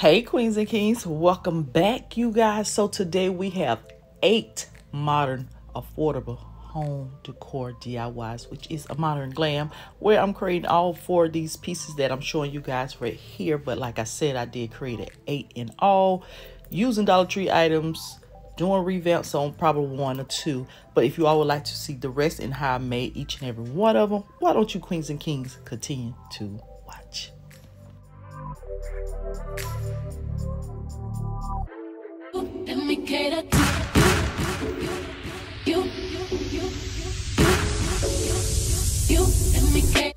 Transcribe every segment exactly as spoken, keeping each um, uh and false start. Hey queens and kings, welcome back you guys. So today we have eight modern affordable home decor D I Ys, which is a modern glam, where I'm creating all four of these pieces that I'm showing you guys right here. But like I said, I did create an eight in all using Dollar Tree items, doing revamps on probably one or two. But if you all would like to see the rest and how I made each and every one of them, why don't you queens and kings continue to watch? Let me cater to you, you, you, let me cater.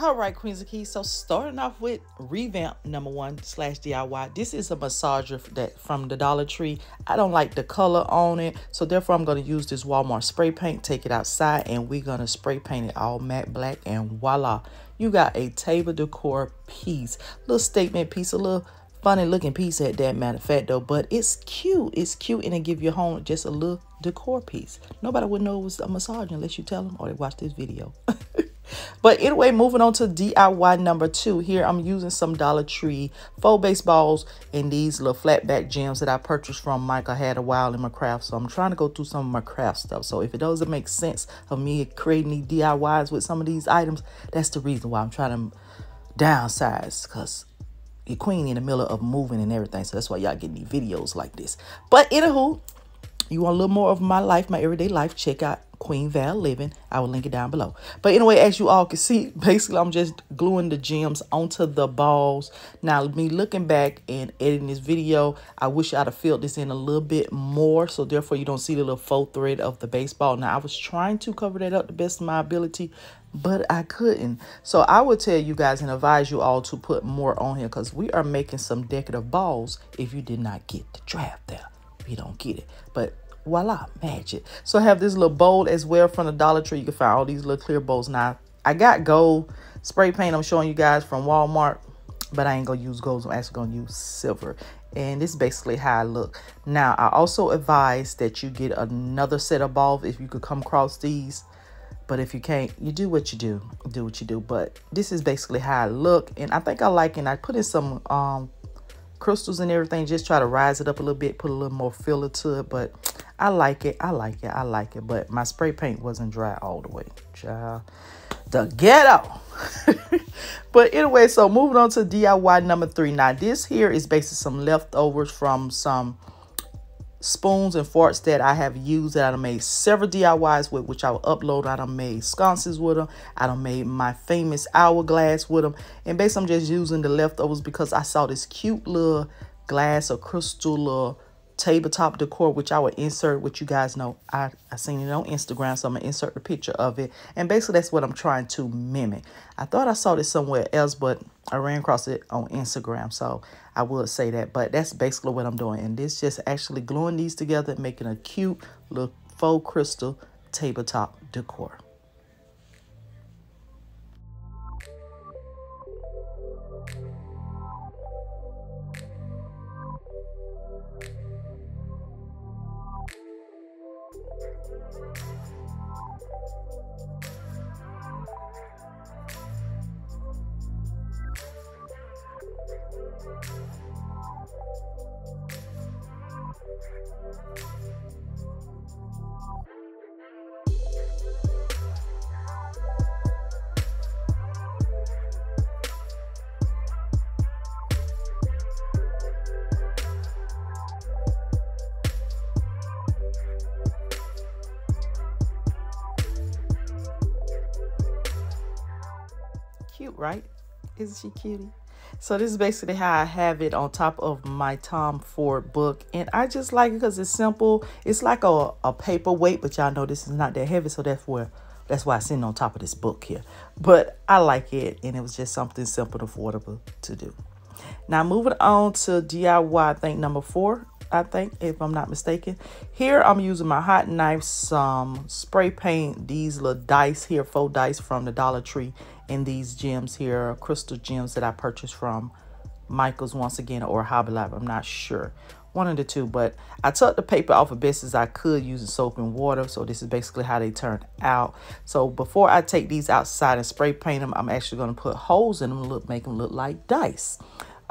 All right, queens and kings, so starting off with revamp number one slash D I Y. This is a massager that from the Dollar Tree. I don't like the color on it, so therefore I'm going to use this Walmart spray paint, take it outside, and we're going to spray paint it all matte black, and voila, you got a table decor piece, little statement piece, a little funny looking piece at that, matter of fact though, but it's cute, it's cute, and it give your home just a little decor piece. Nobody would know it was a massager unless you tell them or they watch this video. But anyway, moving on to D I Y number two. Here I'm using some Dollar Tree faux baseballs and these little flat back gems that I purchased from Michaels. I had a while in my craft, so I'm trying to go through some of my craft stuff. So if it doesn't make sense of me creating these D I Ys with some of these items, that's the reason why I'm trying to downsize, because your queen in the middle of moving and everything. So that's why y'all getting these videos like this. But anywho, you want a little more of my life, my everyday life, check out Queen Val Living. I will link it down below. But anyway, as you all can see, basically I'm just gluing the gems onto the balls. Now me looking back and editing this video, I wish I'd have filled this in a little bit more, so therefore you don't see the little faux thread of the baseball. Now I was trying to cover that up the best of my ability, but I couldn't. So I would tell you guys and advise you all to put more on here, because we are making some decorative balls. If you did not get the draft there, we don't get it. But voila, magic. So I have this little bowl as well from the Dollar Tree. You can find all these little clear bowls. Now I got gold spray paint I'm showing you guys from Walmart, but I ain't gonna use gold, I'm actually gonna use silver, and this is basically how I look. Now I also advise that you get another set of balls if you could come across these, but if you can't, you do what you do, do what you do. But this is basically how I look, and I think I like it. And I put in some um crystals and everything, just try to rise it up a little bit, put a little more filler to it. But I like it, I like it, I like it. But my spray paint wasn't dry all the way, child, the ghetto. But anyway, so moving on to D I Y number three. Now this here is basically some leftovers from some spoons and forks that I have used, that I done made several D I Ys with, which I will upload. I done made sconces with them, I done made my famous hourglass with them, and basically I'm just using the leftovers because I saw this cute little glass or crystal little tabletop decor, which I will insert, which you guys know I, I seen it on Instagram, so I'm gonna insert the picture of it. And basically that's what I'm trying to mimic. I thought I saw this somewhere else, but I ran across it on Instagram, so I would say that. But that's basically what I'm doing, and this just actually gluing these together, making a cute little faux crystal tabletop decor. Cute, right? Isn't she cutie? So this is basically how I have it on top of my Tom Ford book, and I just like it because it's simple. It's like a, a paperweight, but y'all know this is not that heavy, so therefore that's why it's sitting on top of this book here. But I like it, and it was just something simple and affordable to do. Now moving on to D I Y, I think number four, I think, if I'm not mistaken. Here I'm using my hot knife, some spray paint, these little dice here, faux dice from the Dollar Tree, and these gems here, crystal gems that I purchased from Michaels once again, or Hobby Lobby, I'm not sure, one of the two. But I took the paper off as best as I could using soap and water, so this is basically how they turn out. So before I take these outside and spray paint them, I'm actually going to put holes in them, look, make them look like dice.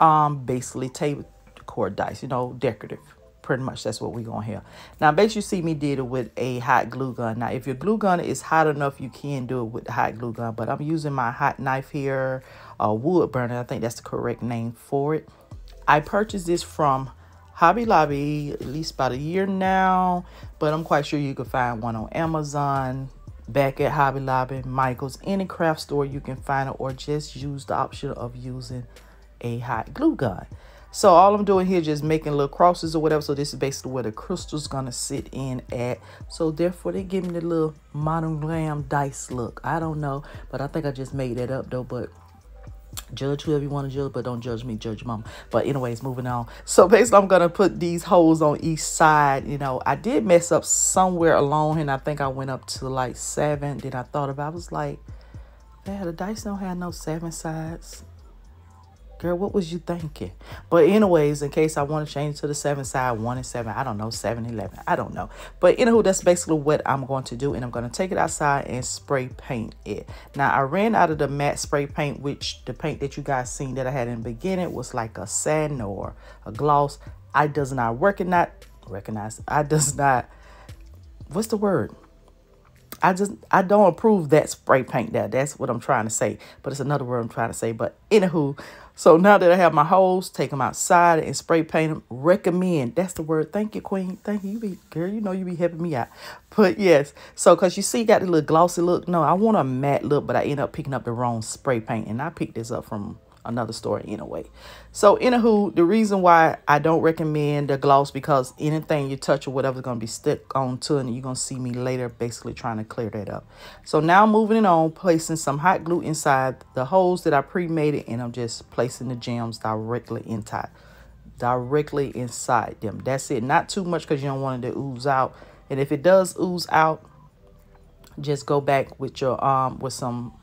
um, basically table cord dice, you know, decorative. Pretty much that's what we're going to have. Now, basically, you see me did it with a hot glue gun. Now, if your glue gun is hot enough, you can do it with the hot glue gun. But I'm using my hot knife here, uh, wood burner. I think that's the correct name for it. I purchased this from Hobby Lobby at least about a year now. But I'm quite sure you can find one on Amazon, back at Hobby Lobby, Michaels, any craft store you can find it. Or just use the option of using a hot glue gun. So all I'm doing here is just making little crosses or whatever. So this is basically where the crystal's gonna sit in at. So therefore they give me the little monogram dice look. I don't know, but I think I just made that up though. But judge whoever you want to judge, but don't judge me, judge mom. But anyways, moving on. So basically I'm gonna put these holes on each side. You know, I did mess up somewhere along here, and I think I went up to like seven. Then I thought about it, I was like, yeah, the dice don't have no seven sides. Girl, what was you thinking? But anyways, in case I want to change to the seven side, one and seven, I don't know, seven, eleven, I don't know. But anywho, that's basically what I'm going to do. And I'm going to take it outside and spray paint it. Now, I ran out of the matte spray paint, which the paint that you guys seen that I had in the beginning was like a satin or a gloss. I does not recognize, recognize, I does not, what's the word? I just, I don't approve that spray paint there. That's what I'm trying to say. But it's another word I'm trying to say. But anywho, so now that I have my holes, take them outside and spray paint them. Recommend. That's the word. Thank you, Queen. Thank you. You be, girl, you know you be helping me out. But yes. So, because you see, you got the little glossy look. No, I want a matte look, but I end up picking up the wrong spray paint. And I picked this up from another store anyway. So anywho, the reason why I don't recommend the gloss, because anything you touch or whatever is going to be stuck on to, and you're going to see me later basically trying to clear that up. So now moving it on, placing some hot glue inside the holes that I pre-made, and I'm just placing the gems directly inside directly inside them. That's it. Not too much, because you don't want it to ooze out, and if it does ooze out, just go back with your um with some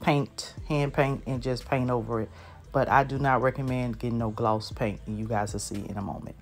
paint, hand paint, and just paint over it. But I do not recommend getting no gloss paint, and you guys will see in a moment.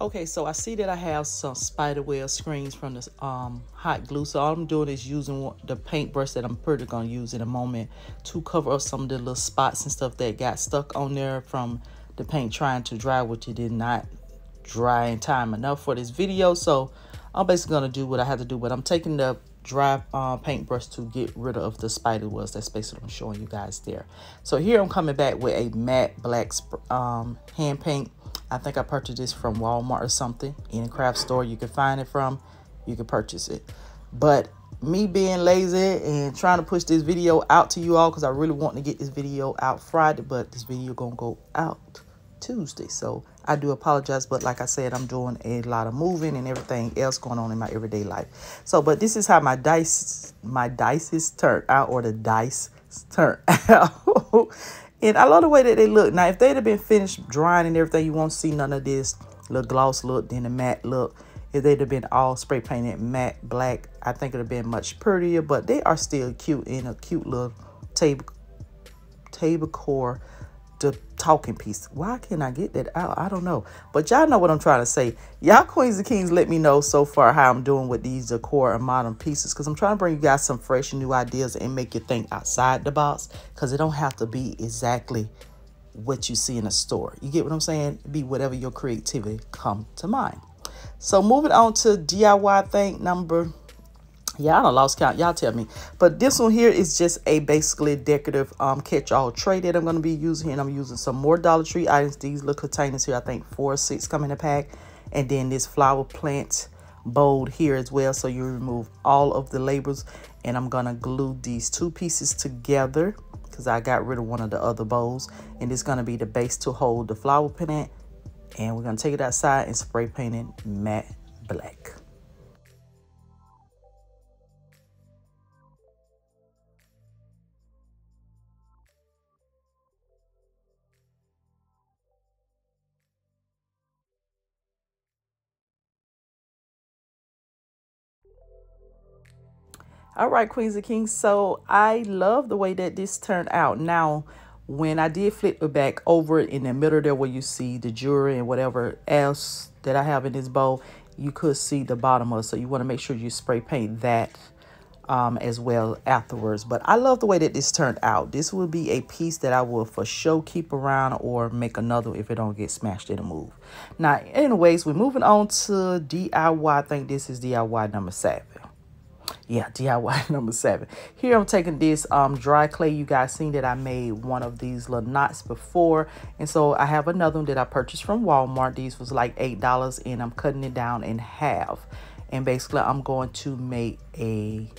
Okay, so I see that I have some spider web screens from this um, hot glue. So all I'm doing is using the paintbrush that I'm pretty going to use in a moment to cover up some of the little spots and stuff that got stuck on there from the paint trying to dry, which it did not dry in time enough for this video. So I'm basically going to do what I have to do, but I'm taking the dry uh, paintbrush to get rid of the spider webs. That's basically what I'm showing you guys there. So here I'm coming back with a matte black um, hand paint. I think I purchased this from Walmart or something. Any craft store you can find it from, you can purchase it. But me being lazy and trying to push this video out to you all, because I really want to get this video out Friday, but this video gonna go out Tuesday. So I do apologize, but like I said, I'm doing a lot of moving and everything else going on in my everyday life. So, but this is how my dice, my dice is turned out, or the dice turned out. And I love the way that they look. Now, if they'd have been finished drying and everything, you won't see none of this little gloss look, then the matte look. If they'd have been all spray painted matte black, I think it would have been much prettier. But they are still cute in a cute little table, table core, the talking piece. Why can't I get that out? I don't know. But y'all know what I'm trying to say. Y'all queens and kings, let me know so far how I'm doing with these decor and modern pieces, because I'm trying to bring you guys some fresh and new ideas and make you think outside the box, because it don't have to be exactly what you see in a store. You get what I'm saying? Be whatever your creativity come to mind. So moving on to D I Y thing number, yeah, I done lost count. Y'all tell me. But this one here is just a basically decorative um, catch-all tray that I'm going to be using here. And I'm using some more Dollar Tree items. These little containers here, I think four or six come in a pack. And then this flower plant bowl here as well. So you remove all of the labels. And I'm going to glue these two pieces together, because I got rid of one of the other bowls. And it's going to be the base to hold the flower plant. And we're going to take it outside and spray paint it matte black. All right, Queens and Kings, so I love the way that this turned out. Now, when I did flip it back over in the middle there where you see the jewelry and whatever else that I have in this bowl, you could see the bottom of it. So you want to make sure you spray paint that um, as well afterwards. But I love the way that this turned out. This will be a piece that I will for sure keep around or make another if it don't get smashed in a move. Now, anyways, we're moving on to D I Y. I think this is D I Y number seven. Yeah, D I Y number seven. Here I'm taking this um dry clay. You guys seen that I made one of these little knots before, and so I have another one that I purchased from Walmart. These was like eight dollars, and I'm cutting it down in half, and basically I'm going to make a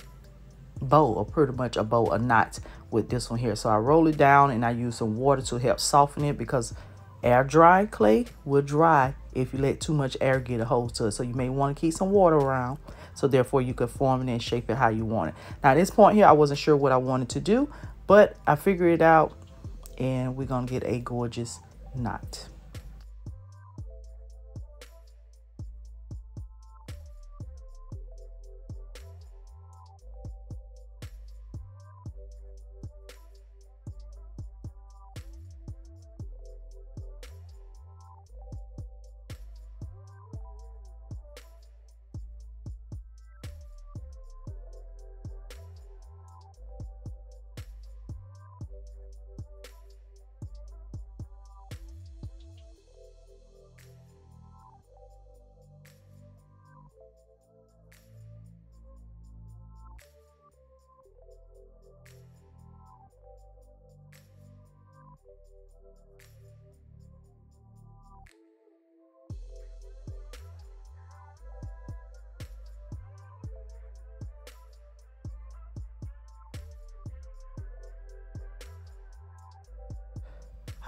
bow, or pretty much a bow of knots with this one here. So I roll it down and I use some water to help soften it, because air dry clay will dry if you let too much air get a hold to it. So you may want to keep some water around, so therefore you can form it and shape it how you want it. Now at this point here, I wasn't sure what I wanted to do, but I figured it out, and we're gonna get a gorgeous knot.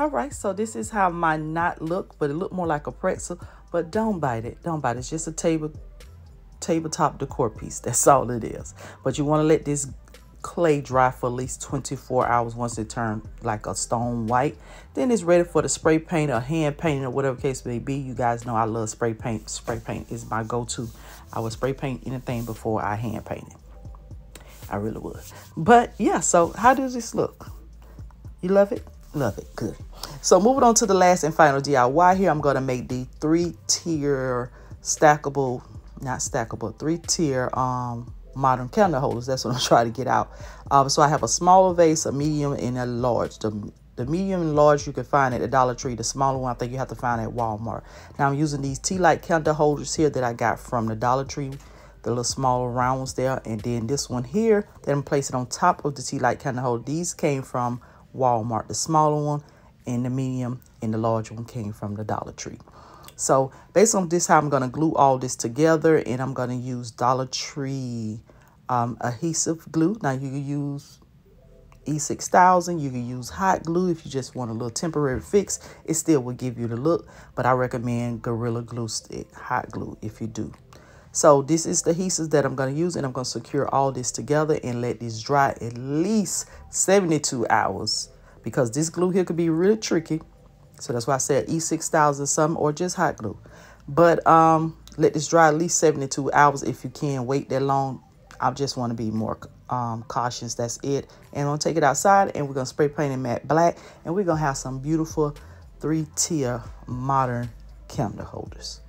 All right, so this is how my knot looked, but it looked more like a pretzel. But don't bite it, don't bite it. It's just a table, tabletop decor piece. That's all it is. But you want to let this clay dry for at least twenty-four hours. Once it turned like a stone white, then it's ready for the spray paint or hand painting or whatever case may be. You guys know I love spray paint. Spray paint is my go-to. I would spray paint anything before I hand paint it. I really would. But yeah, so how does this look? You love it? Love it. Good. So moving on to the last and final D I Y here, I'm going to make the three-tier stackable, not stackable, three-tier um, modern candle holders. That's what I'm trying to get out. Um, so I have a smaller vase, a medium, and a large. The, the medium and large you can find at the Dollar Tree. The smaller one I think you have to find at Walmart. Now I'm using these tea light candle holders here that I got from the Dollar Tree. The little smaller round ones there. And then this one here that I'm placing on top of the tea light candle holder. These came from Walmart. The smaller one and the medium and the large one came from the Dollar Tree. So based on this, how I'm going to glue all this together, and I'm going to use Dollar Tree um, adhesive glue. Now you can use E six thousand, you can use hot glue if you just want a little temporary fix. It still will give you the look, but I recommend Gorilla Glue stick, hot glue, if you do. So this is the adhesive that I'm going to use, and I'm going to secure all this together and let this dry at least seventy-two hours, because this glue here could be really tricky. So that's why I said E six thousand something or just hot glue. But um, let this dry at least seventy-two hours if you can wait that long. I just want to be more um, cautious. That's it. And I'm going to take it outside, and we're going to spray paint it matte black, and we're going to have some beautiful three-tier modern candle holders.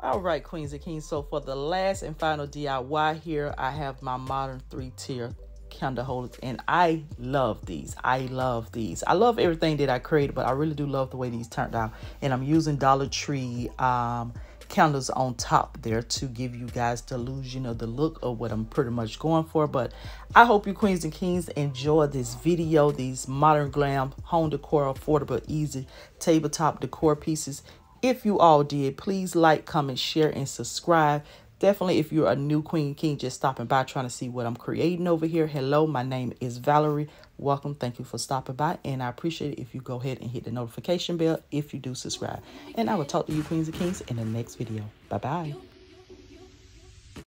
All right, Queens and Kings, so for the last and final D I Y here, I have my modern three-tier candle holders, and I love these. I love these. I love everything that I created, but I really do love the way these turned out. And I'm using Dollar Tree um, candles on top there to give you guys the illusion of the look of what I'm pretty much going for. But I hope you Queens and Kings enjoy this video, these modern glam home decor, affordable, easy tabletop decor pieces. If you all did, please like, comment, share, and subscribe. Definitely, if you're a new Queen King, just stopping by trying to see what I'm creating over here. Hello, my name is Valerie. Welcome. Thank you for stopping by. And I appreciate it if you go ahead and hit the notification bell if you do subscribe. And I will talk to you, Queens and Kings, in the next video. Bye-bye.